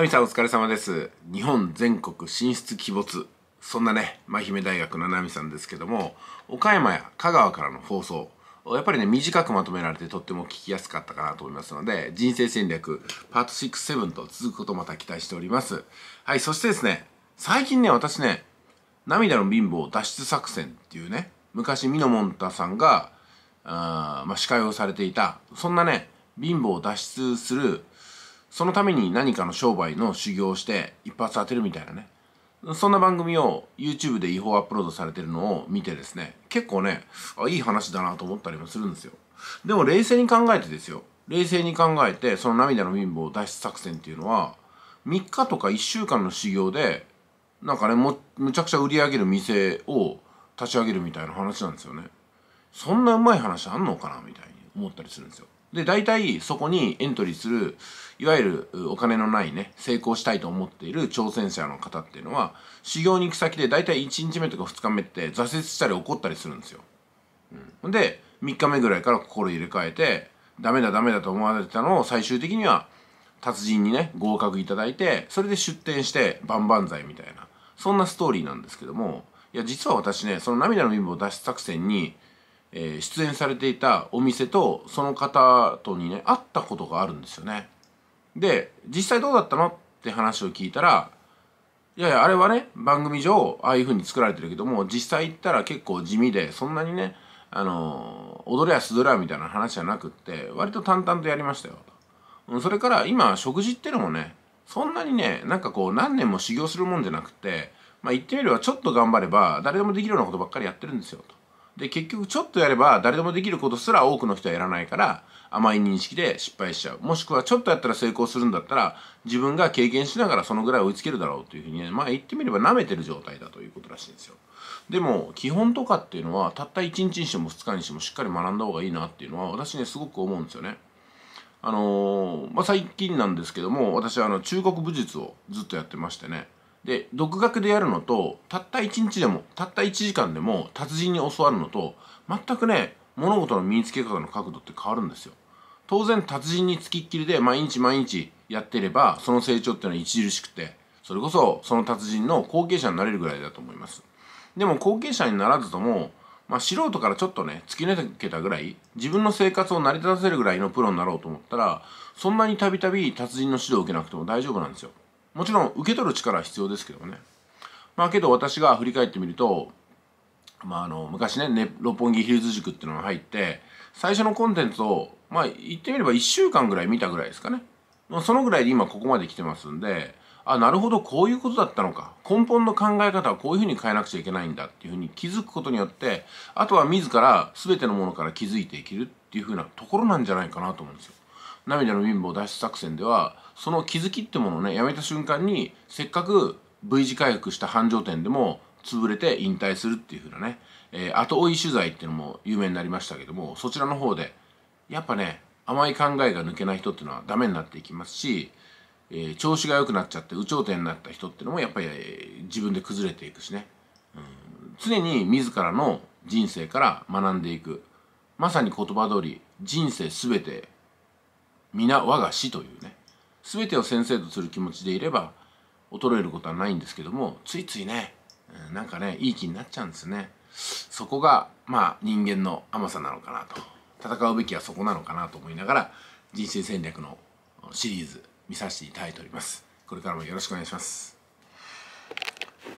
ナミさんお疲れ様です。日本全国進出鬼没。そんなね、愛媛大学のナミさんですけども、岡山や香川からの放送、やっぱりね、短くまとめられてとっても聞きやすかったかなと思いますので、人生戦略パート6、7と続くことをまた期待しております。はい、そしてですね、最近ね、私ね、涙の貧乏脱出作戦っていうね、昔ミノモンタさんが、司会をされていた、そんなね、貧乏を脱出する、そのために何かの商売の修行をして一発当てるみたいなね、そんな番組を YouTube で違法アップロードされてるのを見てですね、結構ね、いい話だなと思ったりもするんですよ。でも冷静に考えてですよ。冷静に考えて、その涙の貧乏脱出作戦っていうのは、3日とか1週間の修行で、なんかね、むちゃくちゃ売り上げる店を立ち上げるみたいな話なんですよね。そんなうまい話あんのかなみたいに思ったりするんですよ。で、大体そこにエントリーする、いわゆるお金のないね、成功したいと思っている挑戦者の方っていうのは、修行に行く先で大体1日目とか2日目って挫折したり怒ったりするんですよ。うん、で、3日目ぐらいから心入れ替えて、ダメだダメだと思われてたのを最終的には達人にね、合格いただいて、それで出店して万々歳みたいな、そんなストーリーなんですけども、いや、実は私ね、その涙の貧乏脱出作戦に、出演されていたお店とその方とにね、会ったことがあるんですよね。で、実際どうだったのって話を聞いたら、いやいや、あれはね、番組上ああいう風に作られてるけども、実際行ったら結構地味で、そんなにね、踊れやすどれやみたいな話じゃなくって、割と淡々とやりましたよと。それから今食事ってのもね、そんなにね、なんかこう何年も修行するもんじゃなくて、まあ言ってみればちょっと頑張れば誰でもできるようなことばっかりやってるんですよと。で、結局ちょっとやれば誰でもできることすら多くの人はやらないから、甘い認識で失敗しちゃう。もしくはちょっとやったら成功するんだったら、自分が経験しながらそのぐらい追いつけるだろうというふうにね、まあ言ってみれば舐めてる状態だということらしいんですよ。でも基本とかっていうのは、たった1日にしても2日にしてもしっかり学んだ方がいいなっていうのは、私ね、すごく思うんですよね。最近なんですけども、私は中国武術をずっとやってましてね。で、独学でやるのと、たった1日でも、たった1時間でも、達人に教わるのと、全くね、物事の身につけ方の角度って変わるんですよ。当然、達人につきっきりで毎日毎日やっていれば、その成長っていうのは著しくて、それこそ、その達人の後継者になれるぐらいだと思います。でも、後継者にならずとも、素人からちょっとね、突き抜けたぐらい、自分の生活を成り立たせるぐらいのプロになろうと思ったら、そんなにたびたび達人の指導を受けなくても大丈夫なんですよ。もちろん受け取る力は必要ですけどもね。けど私が振り返ってみると、昔ね、六本木ヒルズ塾っていうのが入って、最初のコンテンツを、言ってみれば1週間ぐらい見たぐらいですかね。そのぐらいで今ここまで来てますんで、あ、なるほど、こういうことだったのか。根本の考え方はこういうふうに変えなくちゃいけないんだっていうふうに気づくことによって、あとは自ら全てのものから気づいていけるっていうふうなところなんじゃないかなと思うんですよ。涙の貧乏脱出作戦では、その気づきってものをね、やめた瞬間に、せっかく V 字回復した繁盛店でも潰れて引退するっていう風なね、後追い取材っていうのも有名になりましたけども、そちらの方でやっぱね、甘い考えが抜けない人っていうのはダメになっていきますし、調子が良くなっちゃって有頂天になった人っていうのもやっぱり、自分で崩れていくしね、常に自らの人生から学んでいく。まさに言葉通り、人生すべて皆我が師というね、全てを先生とする気持ちでいれば衰えることはないんですけども、ついついね、なんかね、いい気になっちゃうんですね。そこが人間の甘さなのかなと、戦うべきはそこなのかなと思いながら、人生戦略のシリーズ見させていただいております。これからもよろしくお願いします。